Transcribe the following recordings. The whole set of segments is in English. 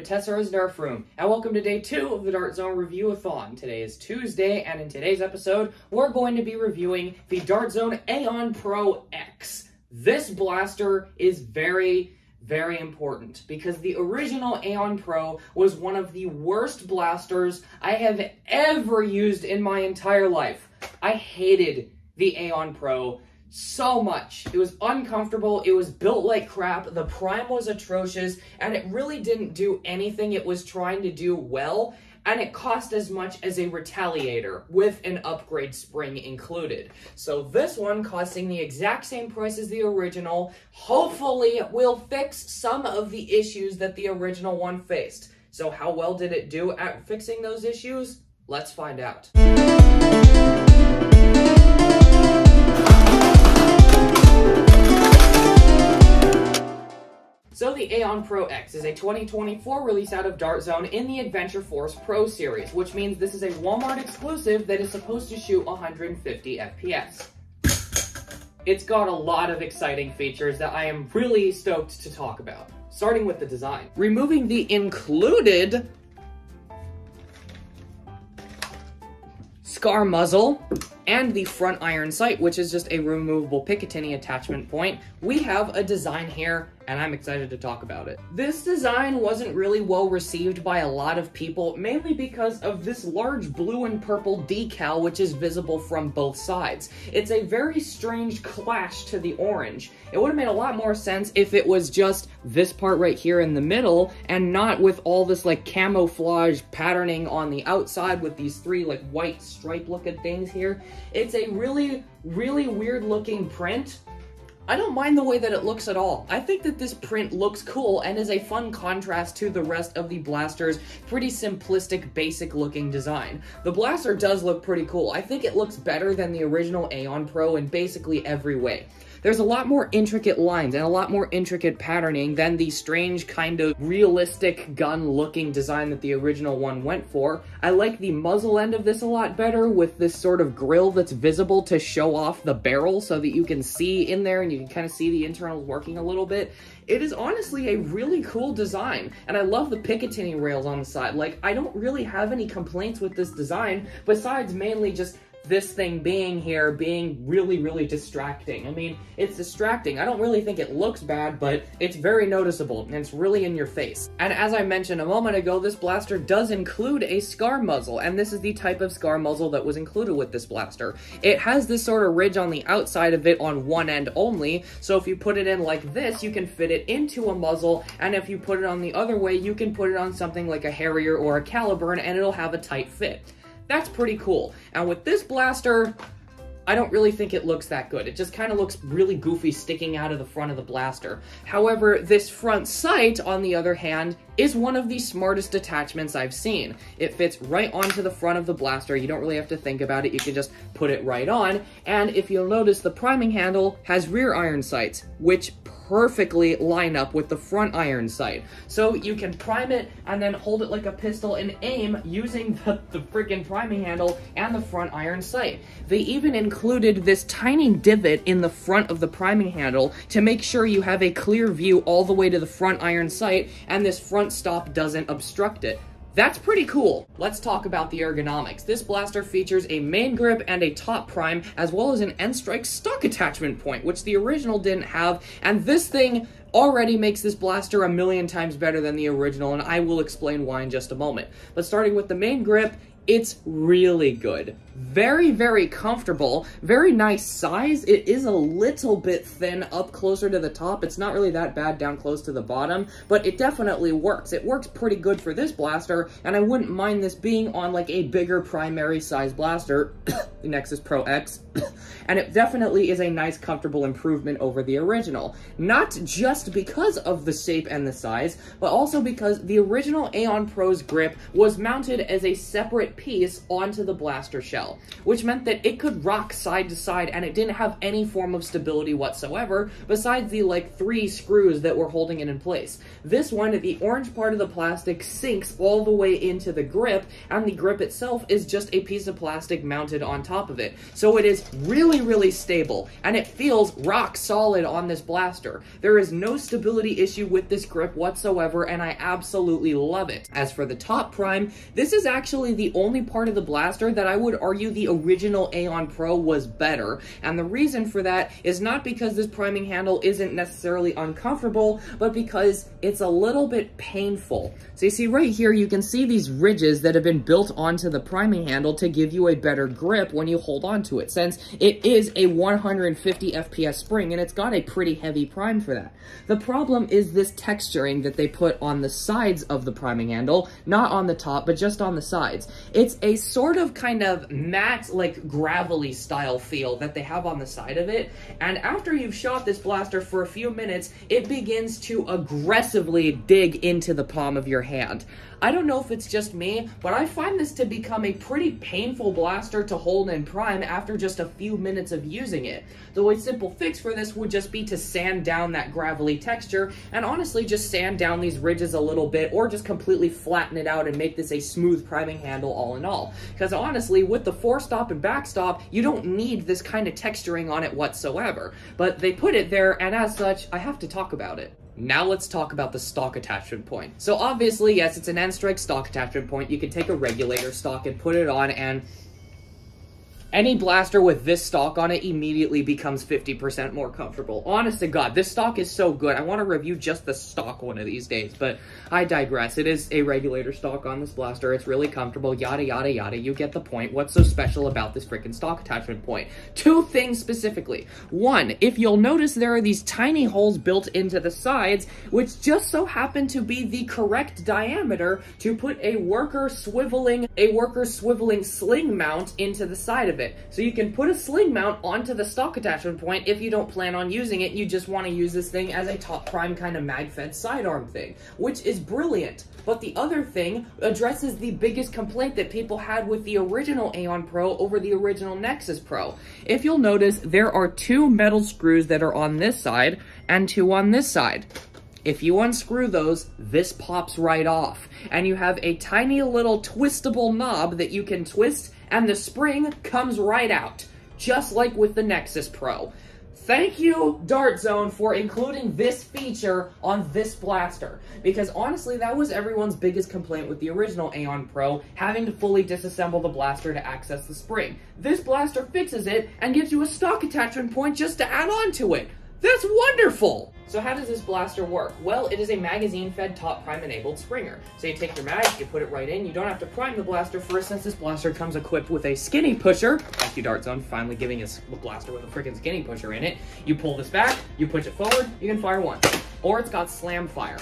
to Tessera's Nerf Room, and welcome to day 2 of the Dart Zone Review-a-thon. Today is Tuesday, and in today's episode, we're going to be reviewing the Dart Zone Aeon Pro X. This blaster is very important, because the original Aeon Pro was one of the worst blasters I have ever used in my entire life. I hated the Aeon Pro so much. It was uncomfortable, it was built like crap, the prime was atrocious, and it really didn't do anything it was trying to do well, and it cost as much as a Retaliator, with an upgrade spring included. So this one, costing the exact same price as the original, hopefully will fix some of the issues that the original one faced. So how well did it do at fixing those issues? Let's find out. So the Aeon Pro X is a 2024 release out of Dart Zone in the Adventure Force Pro series, which means this is a Walmart exclusive that is supposed to shoot 150 FPS. It's got a lot of exciting features that I am really stoked to talk about, starting with the design. Removing the included SCAR muzzle and the front iron sight, which is just a removable Picatinny attachment point, we have a design here, and I'm excited to talk about it. This design wasn't really well received by a lot of people, mainly because of this large blue and purple decal, which is visible from both sides. It's a very strange clash to the orange. It would have made a lot more sense if it was just this part right here in the middle, and not with all this like camouflage patterning on the outside with these three like white stripe looking things here. It's a really weird looking print. I don't mind the way that it looks at all. I think that this print looks cool and is a fun contrast to the rest of the blaster's pretty simplistic, basic looking design. The blaster does look pretty cool. I think it looks better than the original Aeon Pro in basically every way. There's a lot more intricate lines and a lot more intricate patterning than the strange kind of realistic gun looking design that the original one went for. I like the muzzle end of this a lot better, with this sort of grill that's visible to show off the barrel so that you can see in there and you can kind of see the internals working a little bit. It is honestly a really cool design, and I love the Picatinny rails on the side. Like, I don't really have any complaints with this design, besides mainly just this thing being here being really distracting. I mean, it's distracting. I don't really think it looks bad, but it's very noticeable, and it's really in your face. And as I mentioned a moment ago, this blaster does include a SCAR muzzle, and this is the type of SCAR muzzle that was included with this blaster. It has this sort of ridge on the outside of it on one end only, so if you put it in like this, you can fit it into a muzzle, and if you put it on the other way, you can put it on something like a Harrier or a Caliburn, and it'll have a tight fit. That's pretty cool. And with this blaster, I don't really think it looks that good. It just kind of looks really goofy sticking out of the front of the blaster. However, this front sight, on the other hand, is one of the smartest attachments I've seen. It fits right onto the front of the blaster. You don't really have to think about it. You can just put it right on. And if you'll notice, the priming handle has rear iron sights, which perfectly line up with the front iron sight. So you can prime it and then hold it like a pistol and aim using the freaking priming handle and the front iron sight. They even included this tiny divot in the front of the priming handle to make sure you have a clear view all the way to the front iron sight, and this front stop doesn't obstruct it. That's pretty cool. Let's talk about the ergonomics. This blaster features a main grip and a top prime, as well as an N-strike stock attachment point, which the original didn't have, and this thing already makes this blaster a million times better than the original, and I will explain why in just a moment. But starting with the main grip, it's really good. Very comfortable, very nice size. It is a little bit thin up closer to the top. It's not really that bad down close to the bottom, but it definitely works. It works pretty good for this blaster, and I wouldn't mind this being on like a bigger primary size blaster, the Nexus Pro X, and it definitely is a nice comfortable improvement over the original. Not just because of the shape and the size, but also because the original Aeon Pro's grip was mounted as a separate piece onto the blaster shell, which meant that it could rock side to side and it didn't have any form of stability whatsoever, besides the like 3 screws that were holding it in place. This one, the orange part of the plastic sinks all the way into the grip, and the grip itself is just a piece of plastic mounted on top of it. So it is really, really stable, and it feels rock solid on this blaster. There is no stability issue with this grip whatsoever, and I absolutely love it. As for the top prime, this is actually the only part of the blaster that I would argue the original Aeon Pro was better, and the reason for that is not because this priming handle isn't necessarily uncomfortable, but because it's a little bit painful. So you see right here, you can see these ridges that have been built onto the priming handle to give you a better grip when you hold onto it, since it is a 150 FPS spring and it's got a pretty heavy prime for that. The problem is this texturing that they put on the sides of the priming handle, not on the top, but just on the sides. It's a sort of kind of matte, like gravelly style feel that they have on the side of it, and after you've shot this blaster for a few minutes, it begins to aggressively dig into the palm of your hand. I don't know if it's just me, but I find this to become a pretty painful blaster to hold and prime after just a few minutes of using it, though a simple fix for this would just be to sand down that gravelly texture, and honestly just sand down these ridges a little bit, or just completely flatten it out and make this a smooth priming handle all in all. Because honestly, with the forestop and backstop, you don't need this kind of texturing on it whatsoever, but they put it there, and as such, I have to talk about it. Now let's talk about the stock attachment point. So obviously, yes, it's an N-Strike stock attachment point. You can take a regulator stock and put it on, and any blaster with this stock on it immediately becomes 50% more comfortable. Honest to God, this stock is so good. I want to review just the stock one of these days, but I digress. It is a regulator stock on this blaster. It's really comfortable, yada, yada, yada. You get the point. What's so special about this freaking stock attachment point? 2 things specifically. 1, if you'll notice, there are these tiny holes built into the sides, which just so happen to be the correct diameter to put a worker swiveling sling mount into the side of it. So you can put a sling mount onto the stock attachment point if you don't plan on using it. You just want to use this thing as a top prime kind of mag-fed sidearm thing, which is brilliant. But the other thing addresses the biggest complaint that people had with the original Aeon Pro over the original Nexus Pro. If you'll notice, there are 2 metal screws that are on this side and 2 on this side. If you unscrew those, this pops right off, and you have a tiny little twistable knob that you can twist, and the spring comes right out, just like with the Nexus Pro. Thank you, Dart Zone, for including this feature on this blaster, because honestly, that was everyone's biggest complaint with the original Aeon Pro, having to fully disassemble the blaster to access the spring. This blaster fixes it and gives you a stock attachment point just to add on to it. That's wonderful! So how does this blaster work? Well, it is a magazine-fed top prime-enabled springer. So you take your mag, you put it right in, you don't have to prime the blaster first, since this blaster comes equipped with a skinny pusher. Thank you, Dart Zone, finally giving us a blaster with a freaking skinny pusher in it. You pull this back, you push it forward, you can fire once. Or it's got slam fire.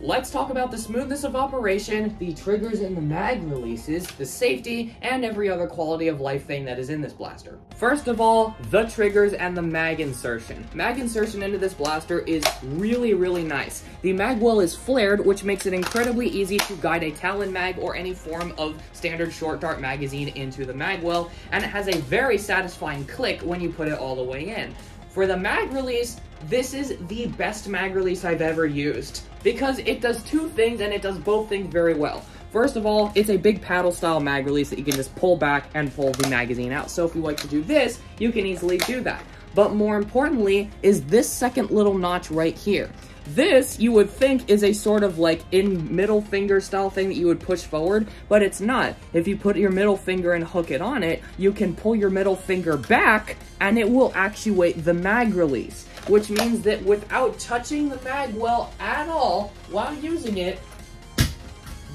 Let's talk about the smoothness of operation, the triggers and the mag releases, the safety, and every other quality of life thing that is in this blaster. First of all, the triggers and the mag insertion. Mag insertion into this blaster is really, really nice. The mag well is flared, which makes it incredibly easy to guide a Talon mag or any form of standard short dart magazine into the mag well, and it has a very satisfying click when you put it all the way in. For the mag release, this is the best mag release I've ever used, because it does 2 things, and it does both things very well. First of all, it's a big paddle style mag release that you can just pull back and pull the magazine out. So if you like to do this, you can easily do that. But more importantly is this second little notch right here. This, you would think, is a sort of like in middle finger style thing that you would push forward, but it's not. If you put your middle finger and hook it on it, you can pull your middle finger back and it will actuate the mag release, which means that without touching the mag well at all while using it,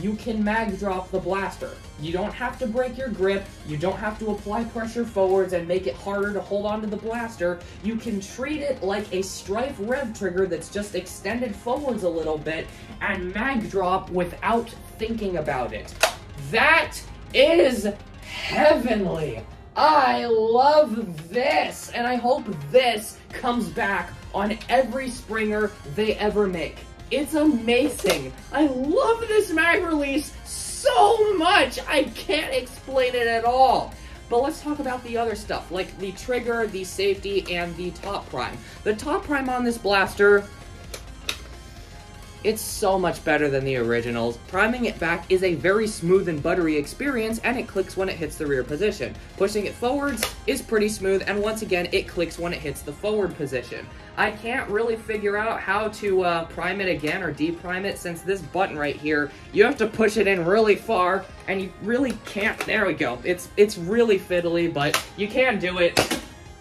you can mag drop the blaster. You don't have to break your grip, you don't have to apply pressure forwards and make it harder to hold onto the blaster. You can treat it like a Strife rev trigger that's just extended forwards a little bit and mag drop without thinking about it. That is heavenly. I love this, and I hope this comes back on every springer they ever make. It's amazing. I love this mag release so so much, I can't explain it at all. But let's talk about the other stuff, like the trigger, the safety, and the top prime. The top prime on this blaster, it's so much better than the originals. Priming it back is a very smooth and buttery experience, and it clicks when it hits the rear position. Pushing it forwards is pretty smooth, and once again, it clicks when it hits the forward position. I can't really figure out how to prime it again or deprime it, since this button right here, you have to push it in really far, and you really can't. There we go. It's really fiddly, but you can do it.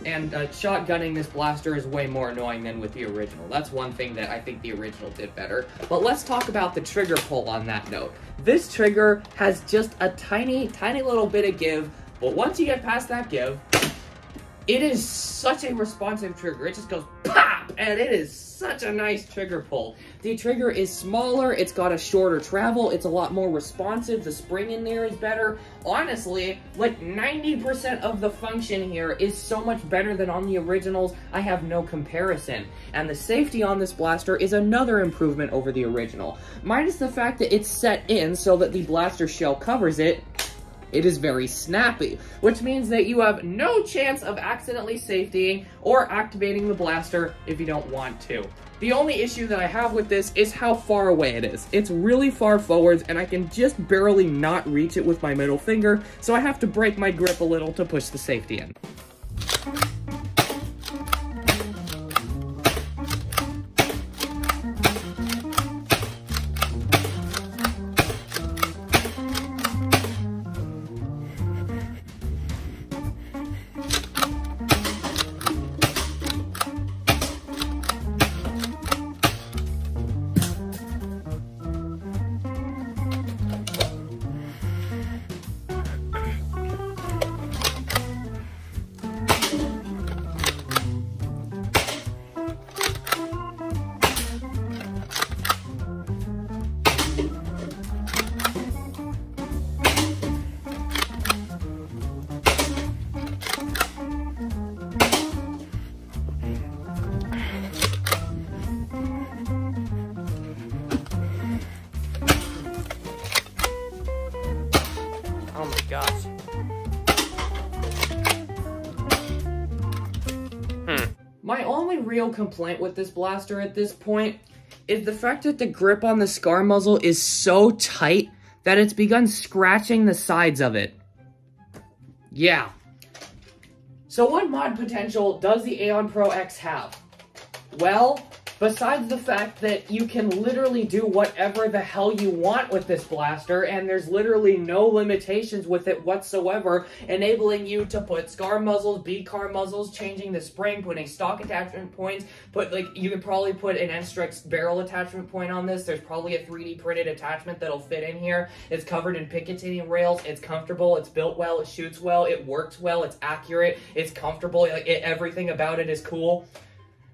And shotgunning this blaster is way more annoying than with the original. That's one thing that I think the original did better. But let's talk about the trigger pull on that note. This trigger has just a tiny, tiny little bit of give, but once you get past that give, it is such a responsive trigger. It just goes pop, and it is such a nice trigger pull. The trigger is smaller, it's got a shorter travel, it's a lot more responsive, the spring in there is better. Honestly, like 90% of the function here is so much better than on the originals, I have no comparison. And the safety on this blaster is another improvement over the original. Minus the fact that it's set in so that the blaster shell covers it, it is very snappy, which means that you have no chance of accidentally safetying or activating the blaster if you don't want to. The only issue that I have with this is how far away it is. It's really far forwards, and I can just barely not reach it with my middle finger, so I have to break my grip a little to push the safety in. My only real complaint with this blaster at this point is the fact that the grip on the SCAR muzzle is so tight that it's begun scratching the sides of it. Yeah. So what mod potential does the Aeon Pro X have? Well, besides the fact that you can literally do whatever the hell you want with this blaster, and there's literally no limitations with it whatsoever, enabling you to put SCAR muzzles, B-CAR muzzles, changing the spring, putting stock attachment points, you could probably put an N-strix barrel attachment point on this. There's probably a 3D printed attachment that'll fit in here. It's covered in Picatinny rails, it's comfortable, it's built well, it shoots well, it works well, it's accurate, it's comfortable, everything about it is cool.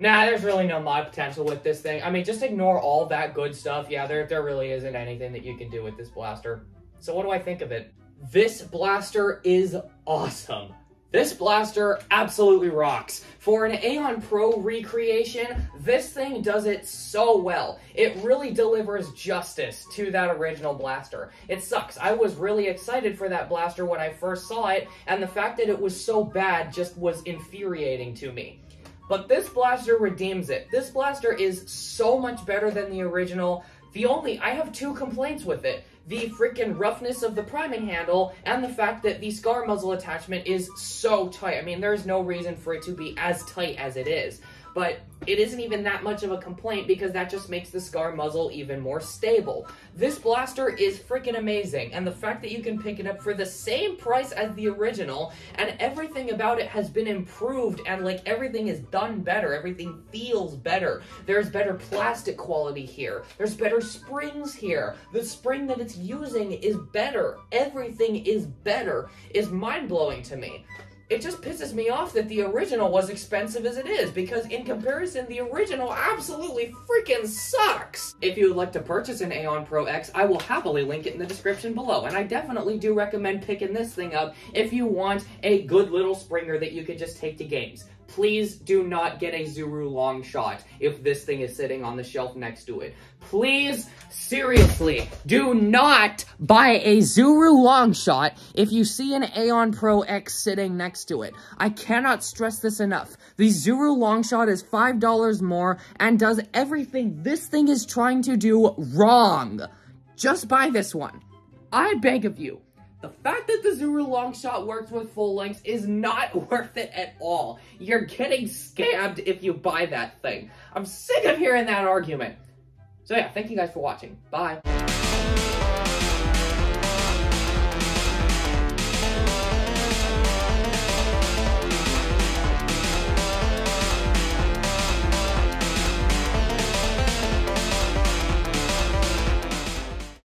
Nah, there's really no mod potential with this thing. I mean, just ignore all that good stuff. Yeah, there really isn't anything that you can do with this blaster. So what do I think of it? This blaster is awesome. This blaster absolutely rocks. For an Aeon Pro recreation, this thing does it so well. It really delivers justice to that original blaster. It sucks. I was really excited for that blaster when I first saw it, and the fact that it was so bad just was infuriating to me. But this blaster redeems it. This blaster is so much better than the original. I have two complaints with it. The freaking roughness of the priming handle, and the fact that the SCAR muzzle attachment is so tight. I mean, there's no reason for it to be as tight as it is. But it isn't even that much of a complaint, because that just makes the SCAR muzzle even more stable. This blaster is freaking amazing, and the fact that you can pick it up for the same price as the original, and everything about it has been improved, and like everything is done better, everything feels better. There's better plastic quality here, there's better springs here, the spring that it's using is better, everything is better, is mind-blowing to me. It just pisses me off that the original was expensive as it is, because in comparison, the original absolutely freaking sucks! If you would like to purchase an Aeon Pro X, I will happily link it in the description below, and I definitely do recommend picking this thing up if you want a good little springer that you can just take to games. Please do not get a Zuru Long Shot if this thing is sitting on the shelf next to it. Please, seriously, do not buy a Zuru Long Shot if you see an Aeon Pro X sitting next to it. I cannot stress this enough. The Zuru Long Shot is $5 more and does everything this thing is trying to do wrong. Just buy this one. I beg of you. The fact that the Zuru Long Shot works with full lengths is not worth it at all. You're getting scammed if you buy that thing. I'm sick of hearing that argument. So yeah, thank you guys for watching. Bye.